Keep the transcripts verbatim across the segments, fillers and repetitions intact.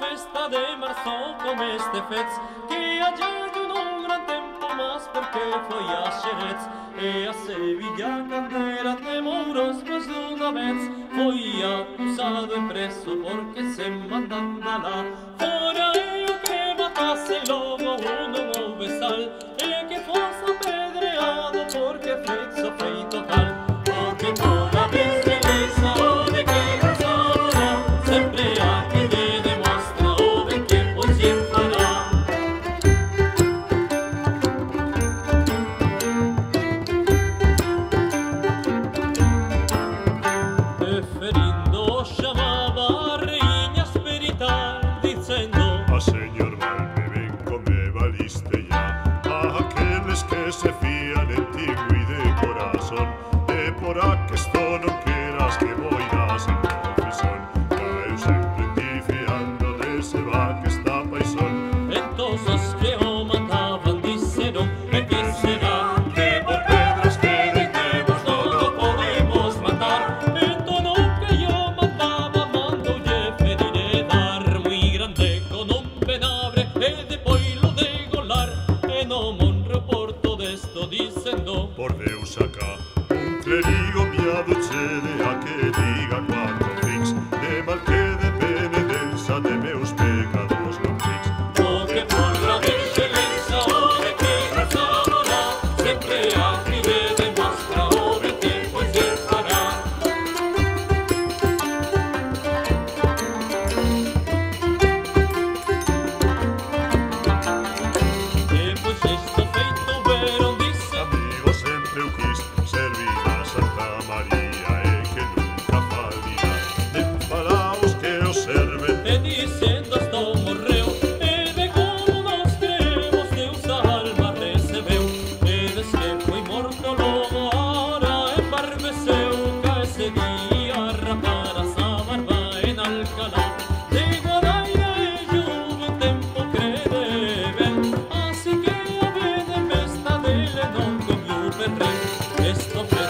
Festa de marzo com este fets que allá de un gran tempo más. más porque fui a Jerez, e a Sevilla cantera de mouros más de una vez. Fui acusado y preso porque se mandan a la fora eu que matase lobo uno no besal, e que fuese apedreado porque flexo fei total. Porque por la desveleza o de que casara, siempre hay que te demuestra o de que por siempre hará. Preferindo llamaba a reiñas veritar, diciendo: "Ah, señor mal, me vengo, me valiste ya, a aquellos que se fían en ti y de corazón. Por que esto no quieras que voy a ser profesor, caeu sempre ti fiando de se va que está paisón". Entonces que o mandaban dicieron: "¿E que será que por pedras que dejemos no lo podemos matar?". Esto no que yo mandaba mando ye feriré dar muy grande con un penabre e depois lo de golar. En o mon reporto de esto diciendo: "Por Deus acá le digo mi abuchede a que diga cuatro fins de mal que de penitencia de meus pecados no fins". O que por la desveleza o de que casara, siempre a ti te demuestra o de que pues separará. Que pues esto feito veron dice: "Amigo, siempre eu quis servir Santa María, eh, que nunca falirá, en palaos que os serven". E diciendo esto morreo, e de como nos creemos que usa alma recebeu, e des que fui morto logo ahora embarbeceu, que ese día raparas a barba en Alcalá, de Guadaira e lluve tempo credeben, así que a vede mesta dele non comiu perreo. Esto fue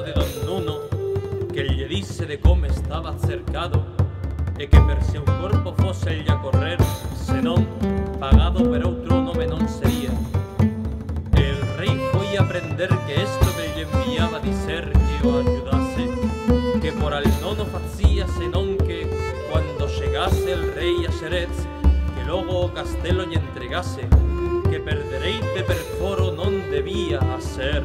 recado de don Nuno, que gli disse de come estaba cercado, e che per seu corpo fosse egli a correr, se non pagado per outro nome non sería. El rey foi a aprender que esto que gli enviaba a dicer que o ayudase, que por al nono facía senón que, cuando llegase el rey a Jerez, que logo o castelo gli entregase, que perdereite perforo non debía hacer.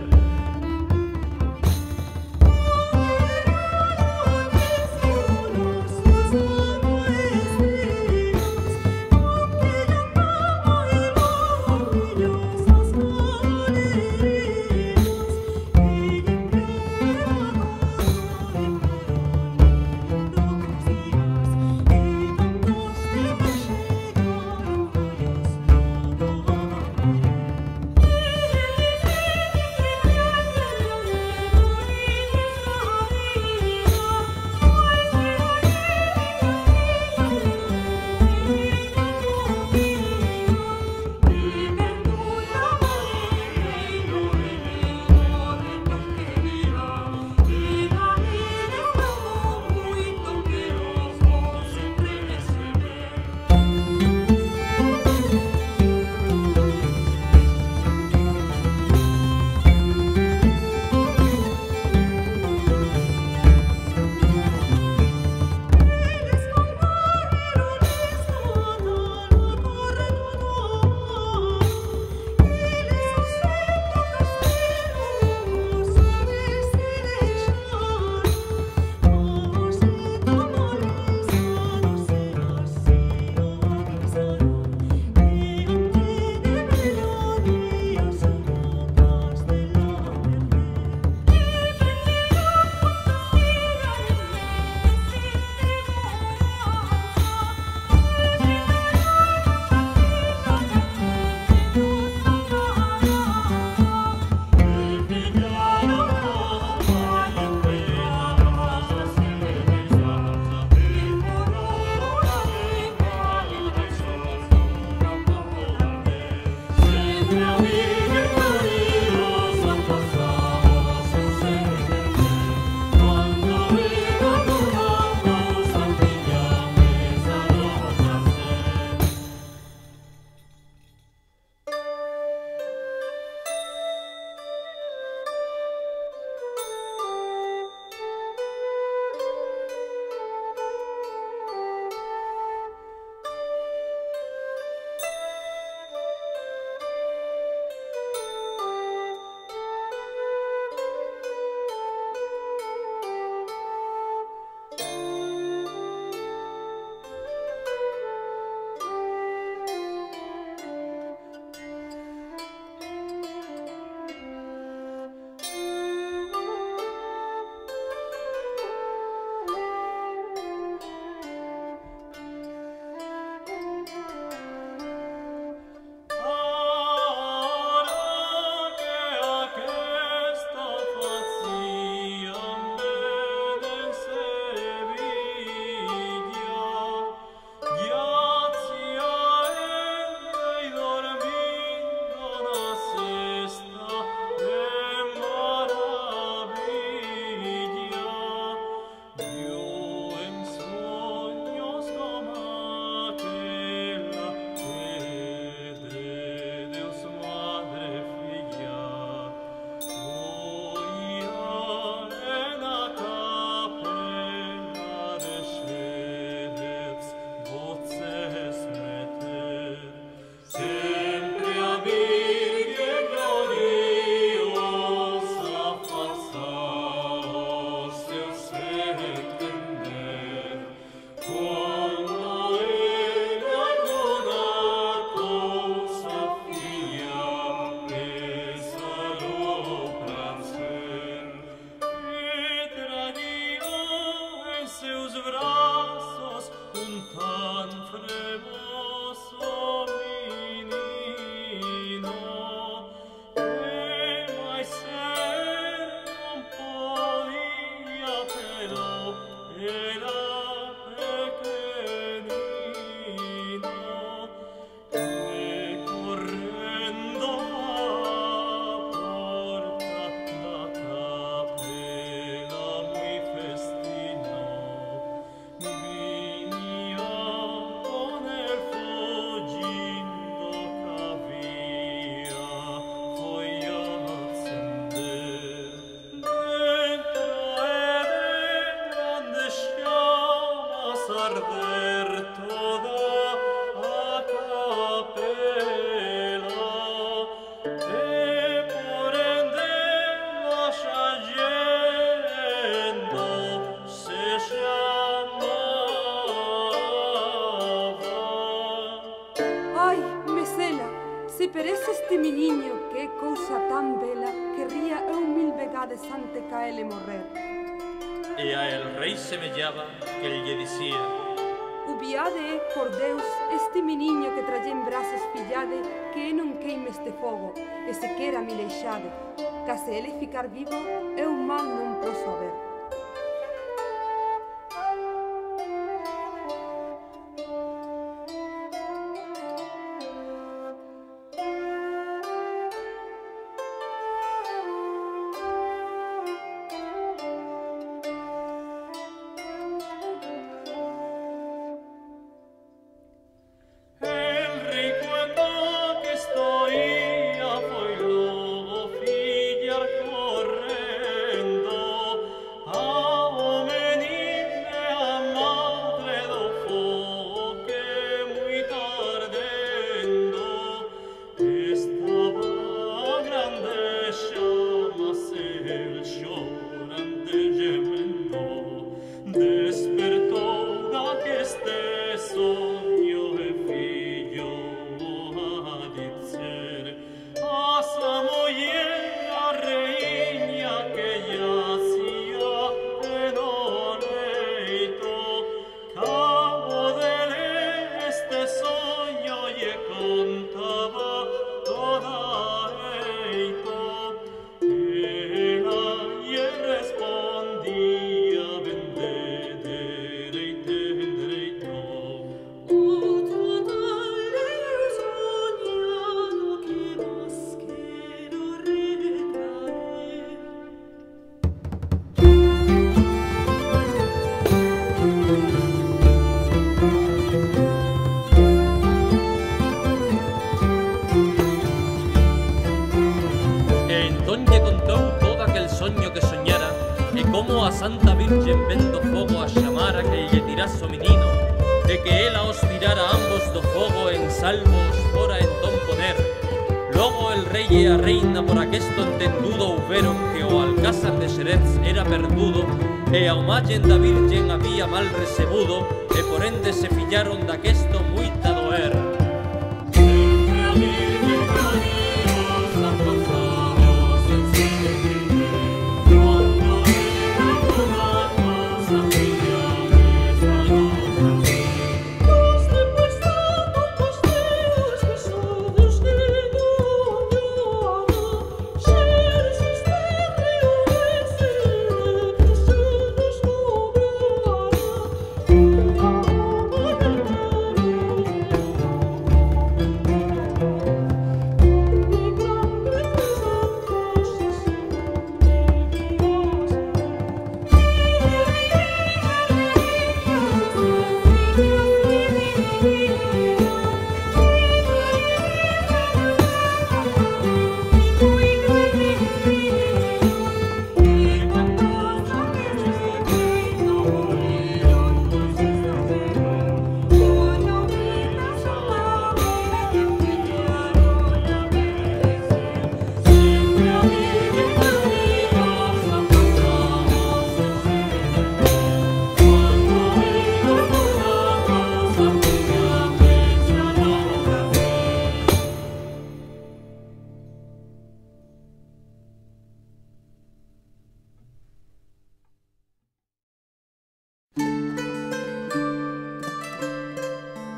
Yeah. arder toda a capela, que por ende vaya yendo se llamaba. Ay, Mesela, si pereces de mi niño, qué cosa tan bella, querría eu mil vegades ante que ele morrer. E a el rei semellaba que lle dicía: «Ubiade, por Deus, este mi niño que traía en brazos pillade, que non queime este fogo, e se quera mi leixade, que se ele ficar vivo, eu mal non posso ver». Como a Santa Virgen vendo fogo a chamara que lle tiraso menino, e que ela os tirara ambos do fogo en salvo os fora entón poder. Logo el rei e a reina por aquesto entendudo houberon que o alcázar de Xerez era perdudo, e a homagen da Virgen había mal recebudo, e por ende se fillaron d'aquesto moita doer.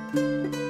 Thank you.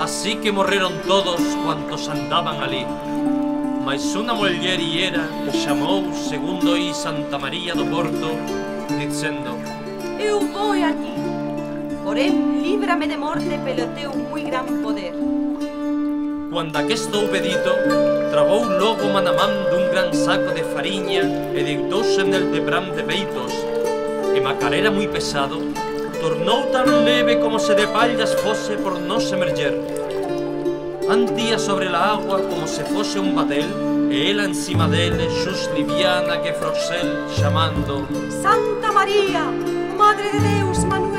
Así que morreron todos cuantos andaban allí, mas una mujer era que chamou segundo y Santa María do Porto, diciendo: Eu voy a ti, porém líbrame de morte pelo teu muy gran poder. Cuando aquesto houbo dito, trabou logo Manamán dun gran saco de farinha e deitou-se nel debram de peitos, e Macarera muy pesado, tornou tan leve como se de pallas fose por no se merger. Andía sobre la agua como se fuese un batel, e ella encima de él, sus liviana que Frosel, llamando: Santa María, Madre de Deus Manuel.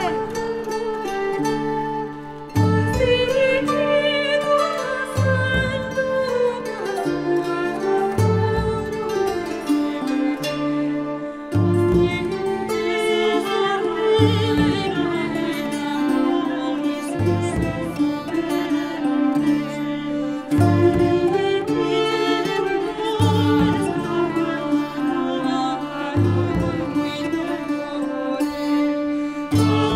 Oh,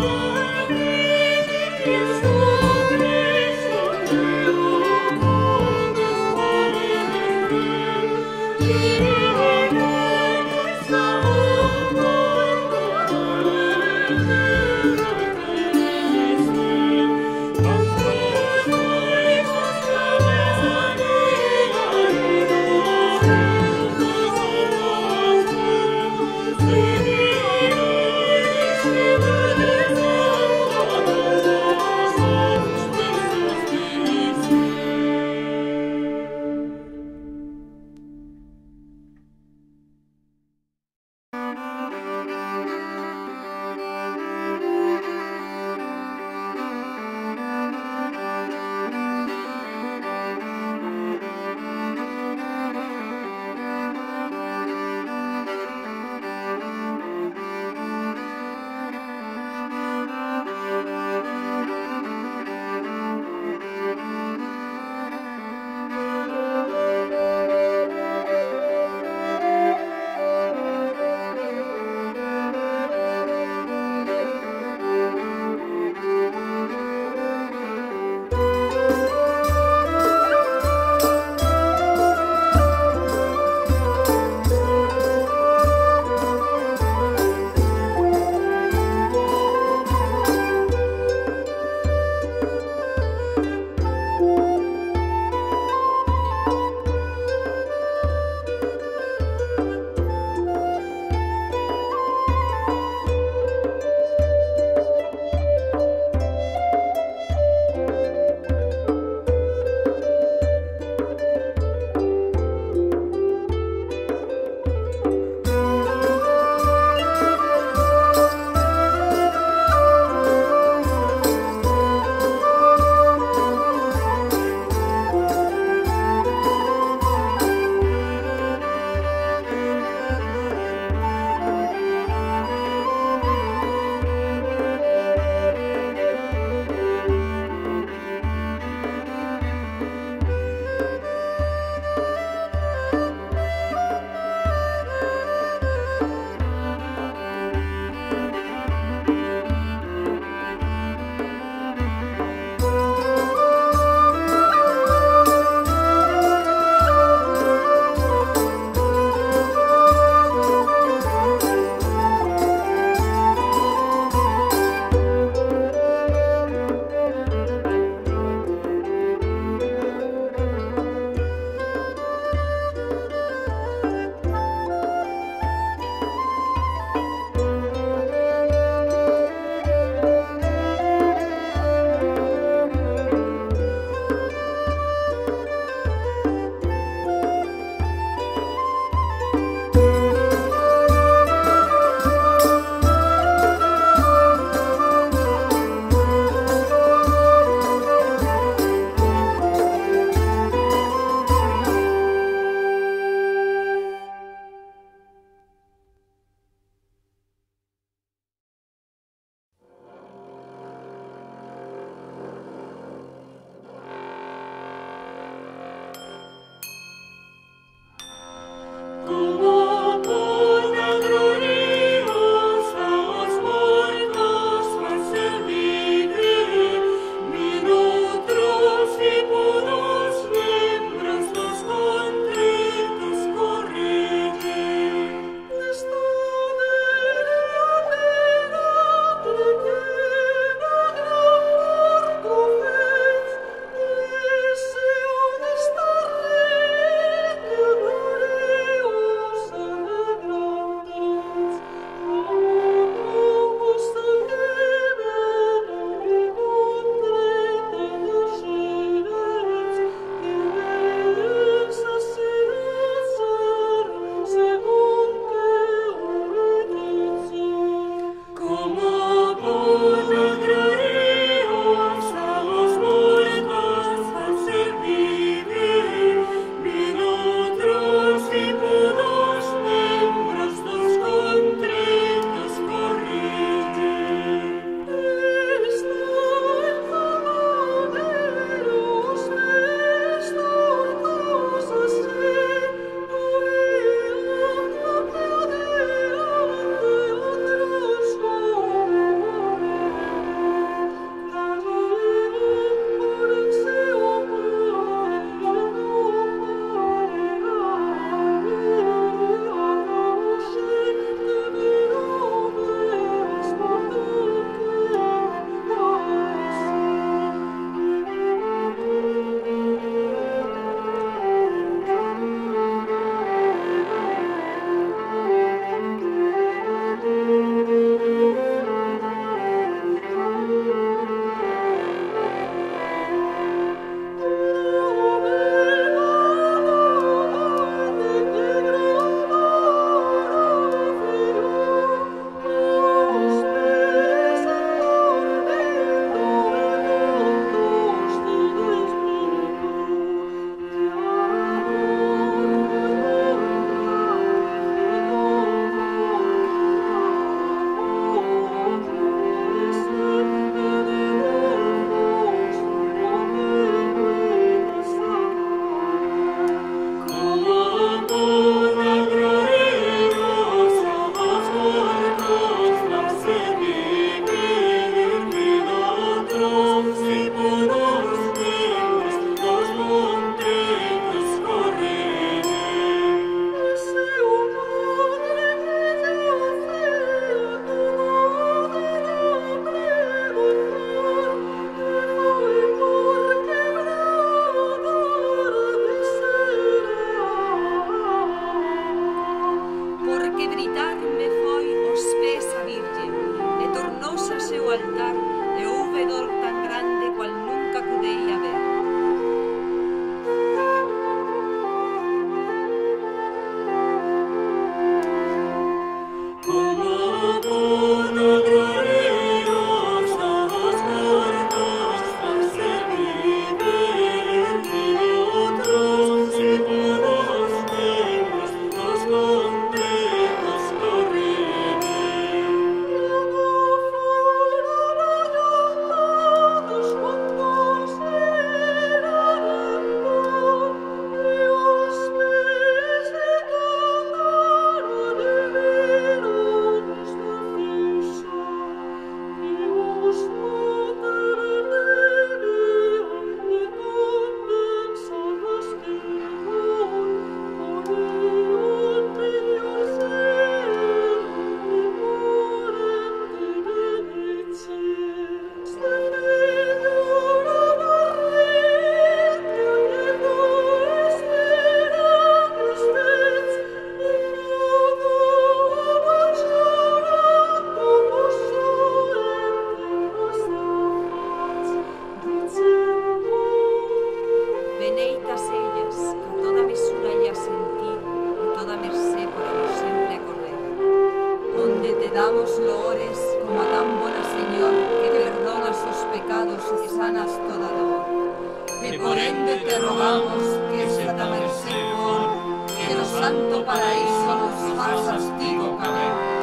Clemente te rogamos que esta merced por que en el santo paraíso nos más castigo caber.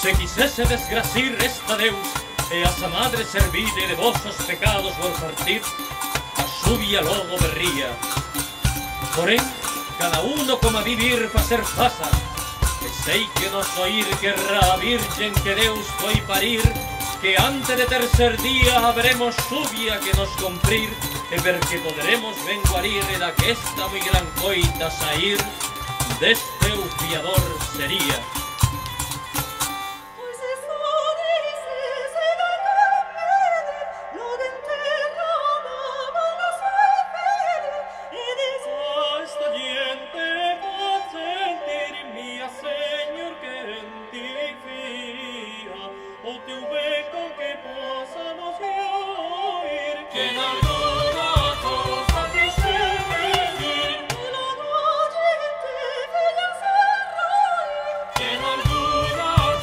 Se quisese desgracir esta Deus, e a sa madre servide de vosos pecados por partir, a súbia logo berría. Porén, cada uno coma vivir pa ser pasa, que sei que nos oír querrá a virgen que Deus foi parir, que antes de tercer día habremos súbia que nos cumprir, e porque poderemos venguarir e da que esta muy gran coita sair, deste o fiador sería. Que no duda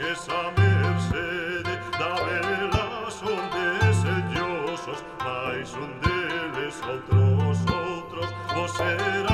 que esa merced davelas ondes ellosos, mais ondeles outros, outros, vos será